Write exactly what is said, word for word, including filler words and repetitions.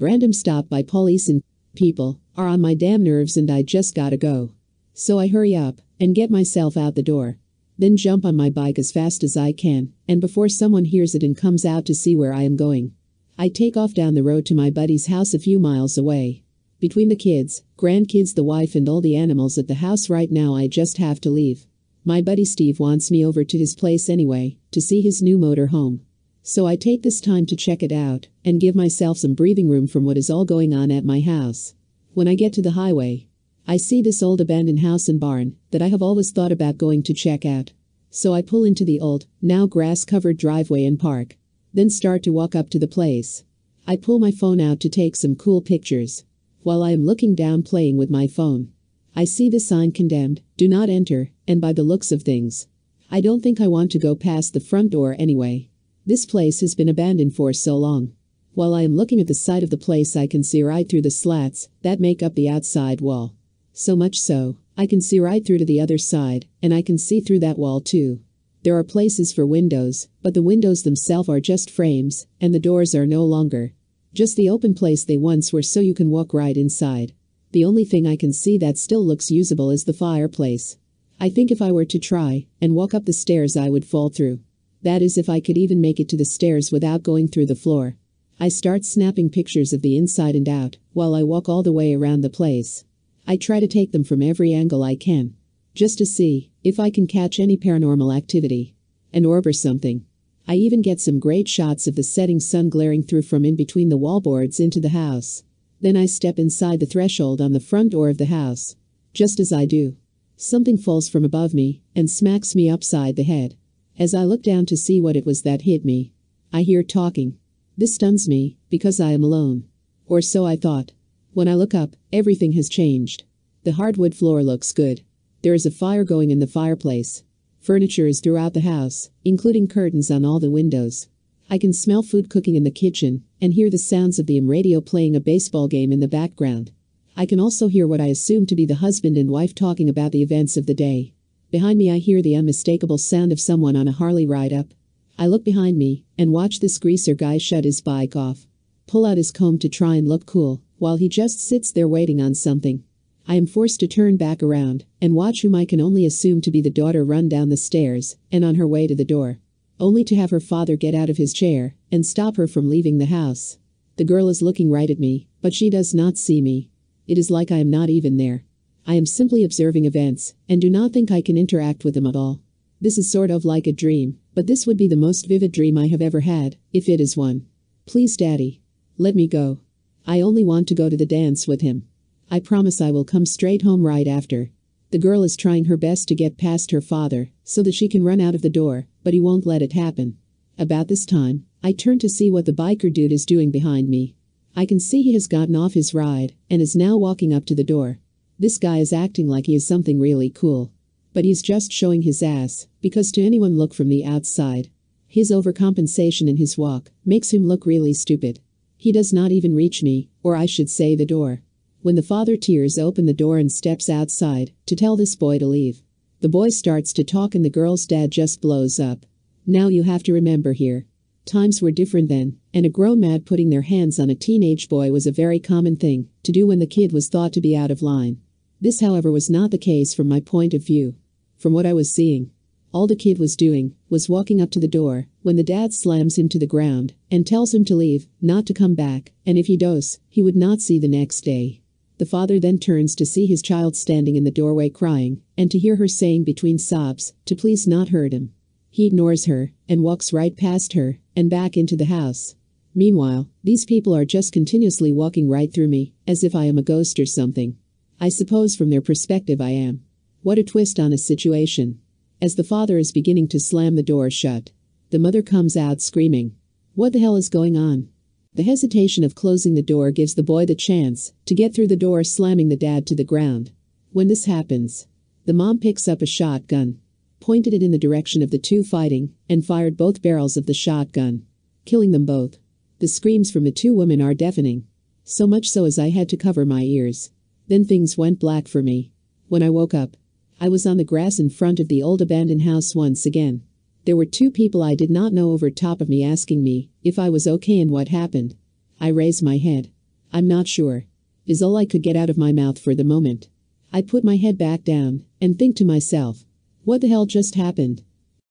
Random stop by police and people are on my damn nerves, and I just gotta go. So I hurry up and get myself out the door. Then jump on my bike as fast as I can, and before someone hears it and comes out to see where I am going, I take off down the road to my buddy's house a few miles away. Between the kids, grandkids, the wife, and all the animals at the house right now, I just have to leave. My buddy Steve wants me over to his place anyway, to see his new motorhome. So I take this time to check it out and give myself some breathing room from what is all going on at my house. When I get to the highway, I see this old abandoned house and barn that I have always thought about going to check out. So I pull into the old, now grass-covered driveway and park. Then start to walk up to the place. I pull my phone out to take some cool pictures. While I am looking down playing with my phone, I see the sign "Condemned, do not enter," and by the looks of things, I don't think I want to go past the front door anyway. This place has been abandoned for so long. While I am looking at the side of the place, I can see right through the slats that make up the outside wall. So much so, I can see right through to the other side, and I can see through that wall too. There are places for windows, but the windows themselves are just frames, and the doors are no longer just the open place they once were, so you can walk right inside. The only thing I can see that still looks usable is the fireplace. I think if I were to try and walk up the stairs, I would fall through. That is, if I could even make it to the stairs without going through the floor. I start snapping pictures of the inside and out while I walk all the way around the place. I try to take them from every angle I can, just to see if I can catch any paranormal activity, an orb or something. I even get some great shots of the setting sun glaring through from in between the wallboards into the house. Then I step inside the threshold on the front door of the house. Just as I do, something falls from above me and smacks me upside the head. As I look down to see what it was that hit me, I hear talking. This stuns me because I am alone. Or so I thought. When I look up, everything has changed. The hardwood floor looks good. There is a fire going in the fireplace. Furniture is throughout the house, including curtains on all the windows. I can smell food cooking in the kitchen and hear the sounds of the A M radio playing a baseball game in the background. I can also hear what I assume to be the husband and wife talking about the events of the day. Behind me, I hear the unmistakable sound of someone on a Harley ride up. I look behind me and watch this greaser guy shut his bike off, pull out his comb to try and look cool, while he just sits there waiting on something. I am forced to turn back around and watch whom I can only assume to be the daughter run down the stairs and on her way to the door, only to have her father get out of his chair and stop her from leaving the house. The girl is looking right at me, but she does not see me. It is like I am not even there. I am simply observing events and do not think I can interact with them at all. This is sort of like a dream, but this would be the most vivid dream I have ever had, if it is one. Please, Daddy, let me go. I only want to go to the dance with him. I promise I will come straight home right after. The girl is trying her best to get past her father so that she can run out of the door, but he won't let it happen. About this time, I turn to see what the biker dude is doing behind me. I can see he has gotten off his ride and is now walking up to the door. This guy is acting like he is something really cool, but he's just showing his ass, because to anyone look from the outside, his overcompensation in his walk makes him look really stupid. He does not even reach me, or I should say the door. When the father tears open the door and steps outside to tell this boy to leave, the boy starts to talk and the girl's dad just blows up. Now you have to remember here, times were different then, and a grown man putting their hands on a teenage boy was a very common thing to do when the kid was thought to be out of line. This, however, was not the case from my point of view. From what I was seeing, all the kid was doing was walking up to the door when the dad slams him to the ground and tells him to leave, not to come back, and if he does, he would not see the next day. The father then turns to see his child standing in the doorway crying, and to hear her saying between sobs to please not hurt him. He ignores her and walks right past her and back into the house. Meanwhile, these people are just continuously walking right through me, as if I am a ghost or something. I suppose from their perspective I am. What a twist on a situation. As the father is beginning to slam the door shut, the mother comes out screaming, "What the hell is going on?" The hesitation of closing the door gives the boy the chance to get through the door, slamming the dad to the ground. When this happens, the mom picks up a shotgun, pointed it in the direction of the two fighting, and fired both barrels of the shotgun, killing them both. The screams from the two women are deafening, so much so as I had to cover my ears. Then things went black for me. When I woke up, I was on the grass in front of the old abandoned house once again. There were two people I did not know over top of me asking me if I was okay and what happened. I raised my head. I'm not sure, is all I could get out of my mouth for the moment. I put my head back down and think to myself, what the hell just happened?